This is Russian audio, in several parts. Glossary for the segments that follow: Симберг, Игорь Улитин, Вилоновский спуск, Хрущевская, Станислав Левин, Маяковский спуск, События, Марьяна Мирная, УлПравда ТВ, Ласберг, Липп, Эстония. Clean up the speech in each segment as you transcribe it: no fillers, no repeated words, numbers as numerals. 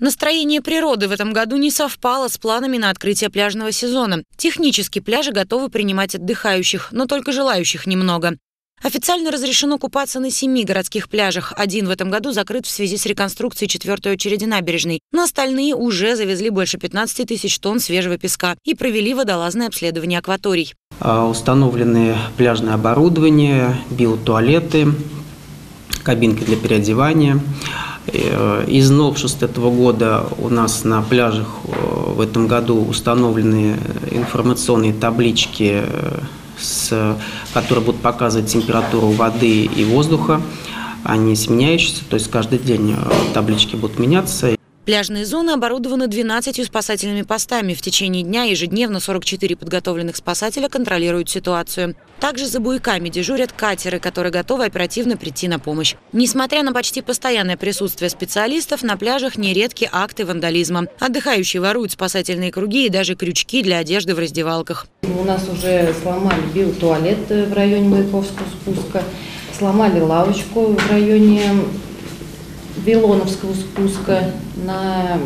Настроение природы в этом году не совпало с планами на открытие пляжного сезона. Технически пляжи готовы принимать отдыхающих, но только желающих немного. Официально разрешено купаться на 7 городских пляжах. Один в этом году закрыт в связи с реконструкцией 4-й очереди набережной. На остальные уже завезли больше 15 тысяч тонн свежего песка и провели водолазное обследование акваторий. Установлены пляжное оборудование, биотуалеты, кабинки для переодевания. Из новшеств этого года у нас на пляжах в этом году установлены информационные таблички, которые будут показывать температуру воды и воздуха. Они сменяющиеся, то есть каждый день таблички будут меняться. Пляжные зоны оборудованы 12 спасательными постами. В течение дня ежедневно 44 подготовленных спасателя контролируют ситуацию. Также за буйками дежурят катеры, которые готовы оперативно прийти на помощь. Несмотря на почти постоянное присутствие специалистов, на пляжах нередки акты вандализма. Отдыхающие воруют спасательные круги и даже крючки для одежды в раздевалках. У нас уже сломали биотуалет в районе Маяковского спуска, сломали лавочку в районе Вилоновского спуска, на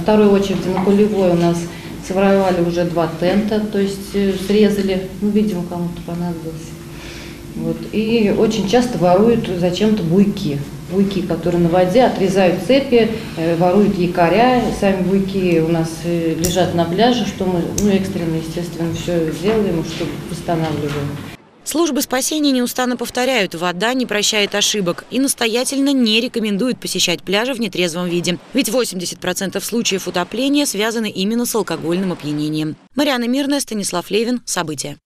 второй очереди на Кулевой у нас своровали уже 2 тента, то есть срезали, видимо, кому-то понадобилось. Вот. И очень часто воруют зачем-то буйки. Буйки, которые на воде, отрезают цепи, воруют якоря. Сами буйки у нас лежат на пляже, что мы экстренно, естественно, все делаем, чтобы восстанавливаем. Службы спасения неустанно повторяют, вода не прощает ошибок и настоятельно не рекомендуют посещать пляжи в нетрезвом виде. Ведь 80% случаев утопления связаны именно с алкогольным опьянением. Марьяна Мирная, Станислав Левин, «События».